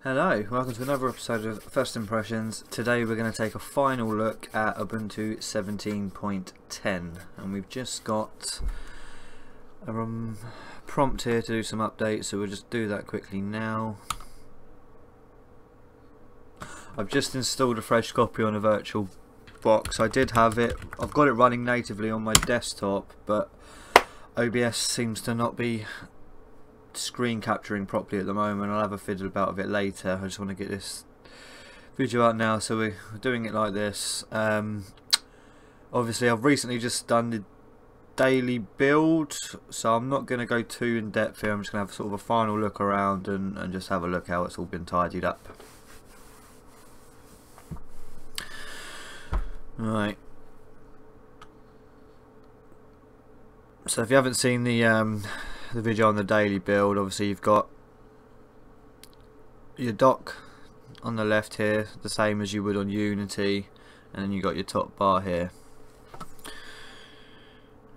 Hello, welcome to another episode of First Impressions. Today we're going to take a final look at Ubuntu 17.10, and we've just got a prompt here to do some updates, so we'll just do that quickly now. I've just installed a fresh copy on a virtual box. I did have it, I've got it running natively on my desktop, but OBS seems to not be screen capturing properly at the moment. I'll have a fiddle about of it later. I just want to get this video out now, so we're doing it like this. Obviously I've recently just done the daily build, so I'm not going to go too in depth here. I'm just going to have sort of a final look around and just have a look how it's all been tidied up. Right. So if you haven't seen the video on the daily build, obviously you've got your dock on the left here, the same as you would on Unity, and then you got your top bar here.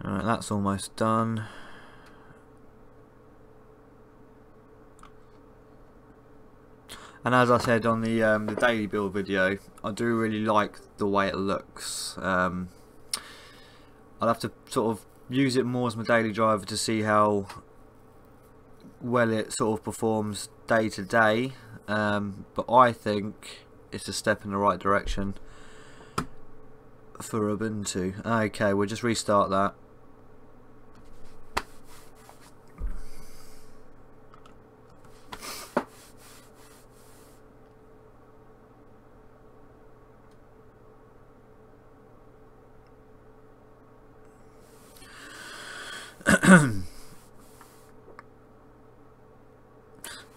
Alright, that's almost done. And as I said on the daily build video, I do really like the way it looks. I'll have to sort of use it more as my daily driver to see how well it sort of performs day to day, but I think it's a step in the right direction for Ubuntu. Okay, we'll just restart that.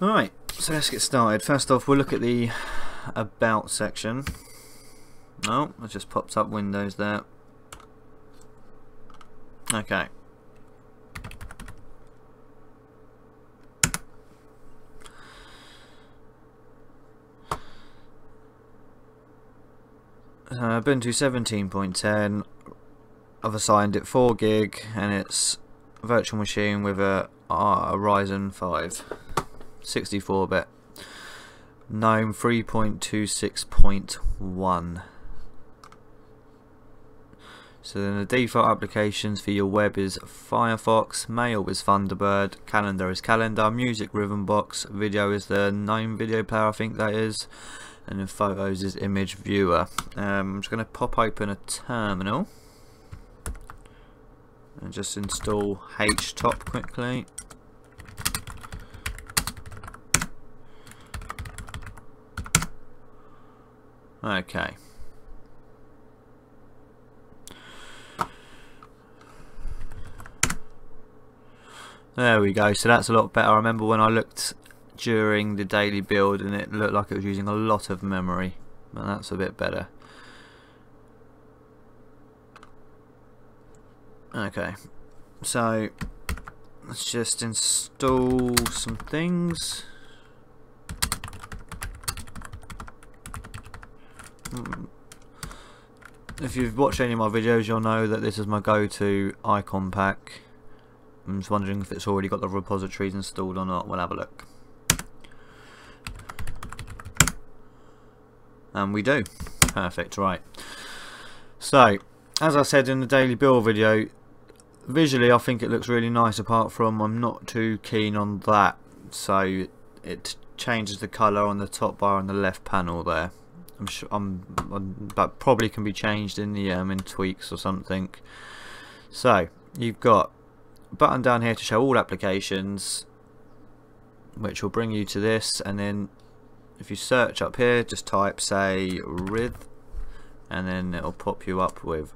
Alright, so let's get started. First off, we'll look at the About section. Oh, I just popped up Windows there. Okay. Ubuntu 17.10. I've assigned it 4 GB, and it's a virtual machine with a Ryzen 5, 64-bit, GNOME 3.26.1. So then the default applications for your web is Firefox, Mail is Thunderbird, Calendar is Calendar, Music Rhythmbox, Video is the GNOME video player, I think that is, and then Photos is Image Viewer. I'm just going to pop open a terminal and just install htop quickly. Okay. There we go, so that's a lot better. I remember when I looked during the daily build and it looked like it was using a lot of memory, but that's a bit better. Okay, so let's just install some things. If you've watched any of my videos, you'll know that this is my go-to icon pack. I'm just wondering if it's already got the repositories installed or not. We'll have a look. And we do. Perfect, right. So, as I said in the daily build video, visually I think it looks really nice, apart from I'm not too keen on that. So, it changes the colour on the top bar and the left panel there. I'm sure that probably can be changed in the in tweaks or something. So, you've got button down here to show all applications, which will bring you to this, and then if you search up here, just type say Rhyth, and then it'll pop you up with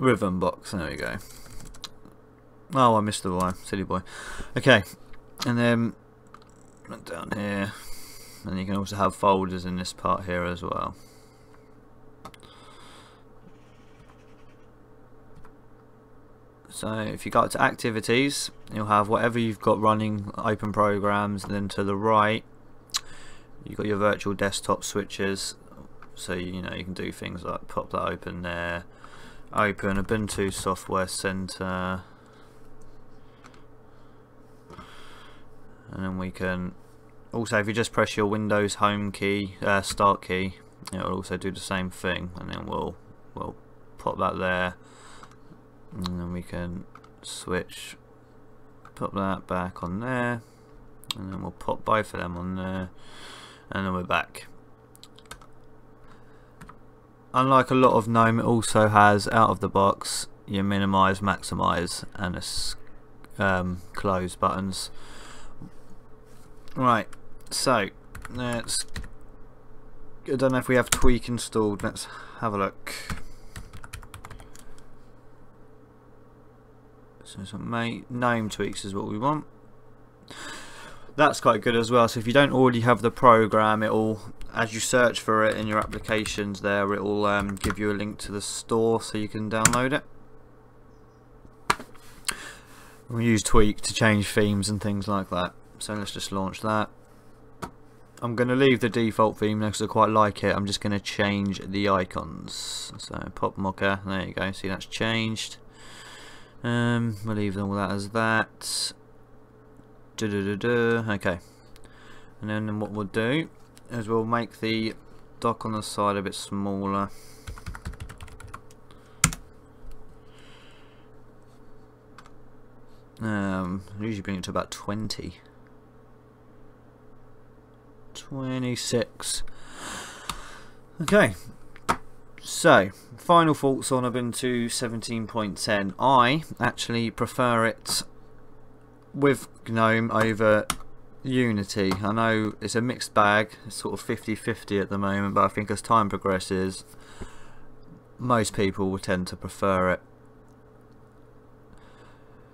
Rhythmbox. There we go. Oh, I missed the Y, silly boy. Okay, and then down here, and you can also have folders in this part here as well. So if you go to Activities, you'll have whatever you've got running, open programs, and then to the right, you've got your virtual desktop switches, So you can do things like pop that open there, open Ubuntu Software Center, and then we can also, if you just press your Windows home key, start key, it will also do the same thing. And then we'll pop that there, and then we can switch, pop that back on there, and then we'll pop both of them on there, and then we're back. Unlike a lot of GNOME, it also has out of the box your minimize, maximize, and close buttons. Right, so let's, I don't know if we have tweak installed, let's have a look. So some GNOME tweaks is what we want. That's quite good as well, so if you don't already have the program, it'll, as you search for it in your applications there, it'll give you a link to the store so you can download it. We'll use tweak to change themes and things like that. So let's just launch that. I'm going to leave the default theme because I quite like it. I'm just going to change the icons. So Pop Mocha, there you go, see that's changed. We'll leave all that as that. Okay, and then what we'll do is we'll make the dock on the side a bit smaller. Usually bring it to about 20. 26. Okay, so final thoughts on Ubuntu 17.10. I actually prefer it with GNOME over Unity. I know it's a mixed bag, it's sort of 50-50 at the moment, but I think as time progresses most people will tend to prefer it.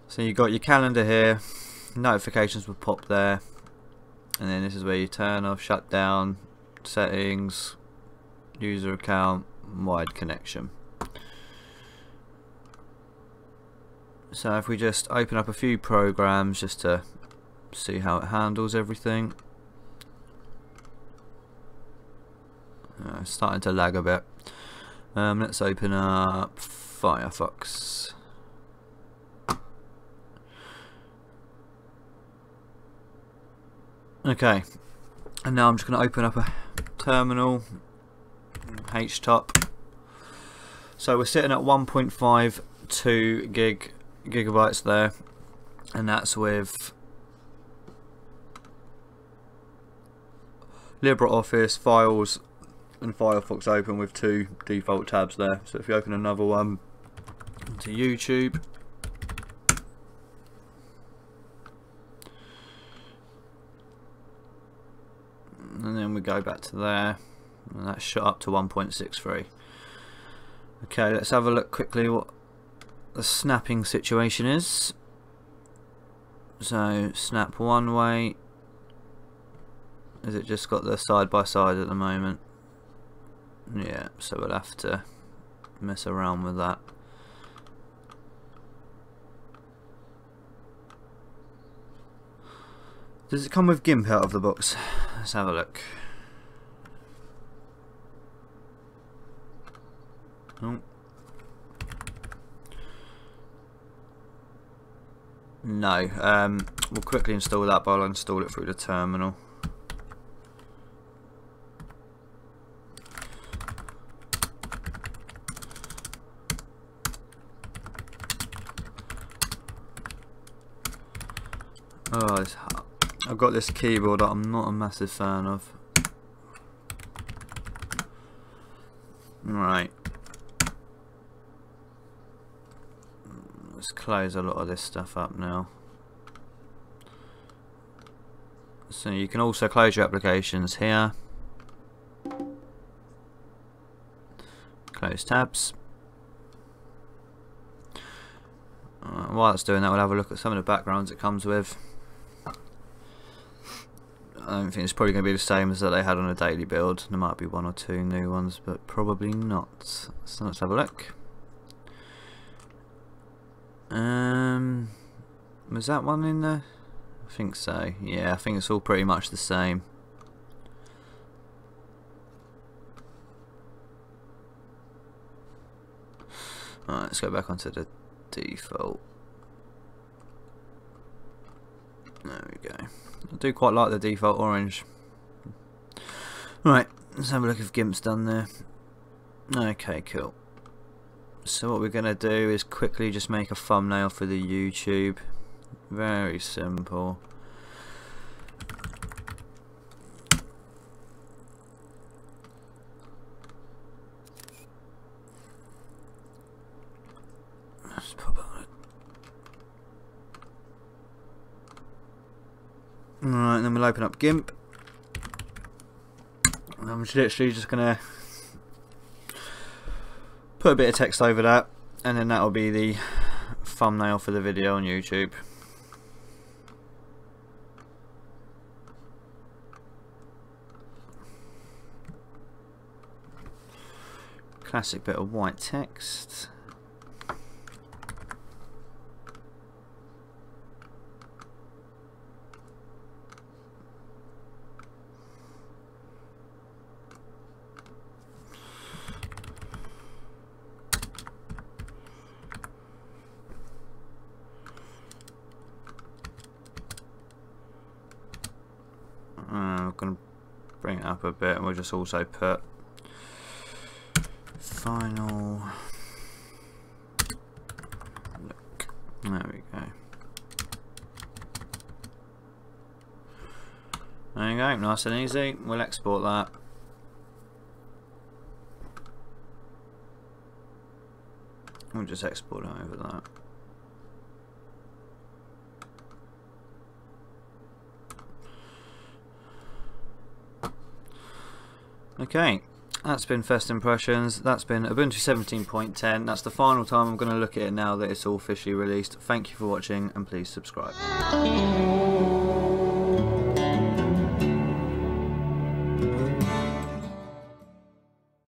So you've got your calendar here, notifications will pop there, and then this is where you turn off, shut down, settings, user account, wired connection. So if we just open up a few programs just to see how it handles everything. It's starting to lag a bit. Let's open up Firefox. Okay, and now I'm just going to open up a terminal, htop. So we're sitting at 1.52 gigabytes there, and that's with LibreOffice, Files and Firefox open with 2 default tabs there. So if you open another one to YouTube, and then we go back to there, and that's shot up to 1.63. Okay, let's have a look quickly what the snapping situation is. So snap one way. Has it just got the side by side at the moment? Yeah, so we'll have to mess around with that. Does it come with GIMP out of the box? Let's have a look. Oh. No, we'll quickly install that, but I'll install it through the terminal. Oh, I've got this keyboard that I'm not a massive fan of. Right. Let's close a lot of this stuff up now. So you can also close your applications here. Close tabs. While it's doing that, we'll have a look at some of the backgrounds it comes with. I don't think it's probably going to be the same as that they had on a daily build. There might be 1 or 2 new ones, but probably not. So let's have a look. Was that one in there? I think so. Yeah, I think it's all pretty much the same. Alright, let's go back onto the default. There we go. I do quite like the default orange. Right, let's have a look if GIMP's done there. Okay, cool. So what we're going to do is quickly just make a thumbnail for the YouTube. Very simple. Let's pop on it. Alright, then we'll open up GIMP. And I'm literally just going to put a bit of text over that, and then that'll be the thumbnail for the video on YouTube. Classic bit of white text. Bring it up a bit, and we'll just also put final look. There we go. There you go, nice and easy. We'll export that. We'll just export it over that. Okay, that's been First Impressions, that's been Ubuntu 17.10, that's the final time I'm going to look at it now that it's all officially released. Thank you for watching, and please subscribe.